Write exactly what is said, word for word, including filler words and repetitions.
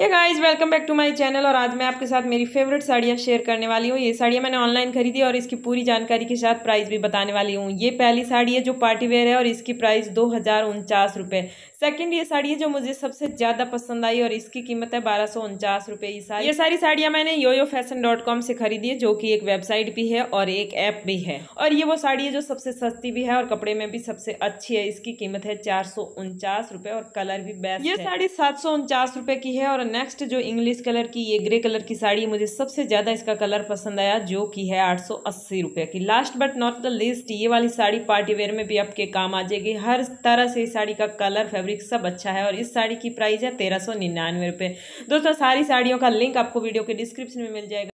Hey guys welcome back to my channel. और आज मैं आपके साथ मेरी फेवरेट साड़ियाँ शेयर करने वाली हूँ। ये साड़ियाँ मैंने ऑनलाइन खरीदी और इसकी पूरी जानकारी के साथ प्राइस भी बताने वाली हूँ। ये पहली साड़ी है जो पार्टी वेयर है और इसकी प्राइस दो हज़ार उनचास रुपये। सेकेंड ये साड़ी है जो मुझे सबसे ज़्यादा पसंद आई और इसकी कीमत है बारह सौ उनचास रुपये। ये साड़ी ये सारी साड़ियाँ मैंने yo yo fashion dot com से खरीदी है, जो कि एक वेबसाइट भी है और एक ऐप भी है। और ये वो साड़ी है जो सबसे सस्ती भी है और कपड़े में भी सबसे अच्छी है। इसकी कीमत है चार सौ उनचास रुपये और कलर भी बेस्ट है। ये साड़ी सात सौ उनचास रुपये की है। और नेक्स्ट जो इंग्लिश कलर की ये ग्रे कलर की साड़ी, मुझे सबसे ज्यादा इसका कलर पसंद आया, जो कि है आठ सौ अस्सी रुपये की। Last but not the least, ये वाली साड़ी पार्टी वेयर में भी आपके काम आ जाएगी। हर तरह से इस साड़ी का कलर फैब्रिक सब अच्छा है और इस साड़ी की प्राइस है तेरह सौ निन्यानवे रुपये। दोस्तों सारी साड़ियों का लिंक आपको वीडियो के डिस्क्रिप्शन में मिल जाएगा।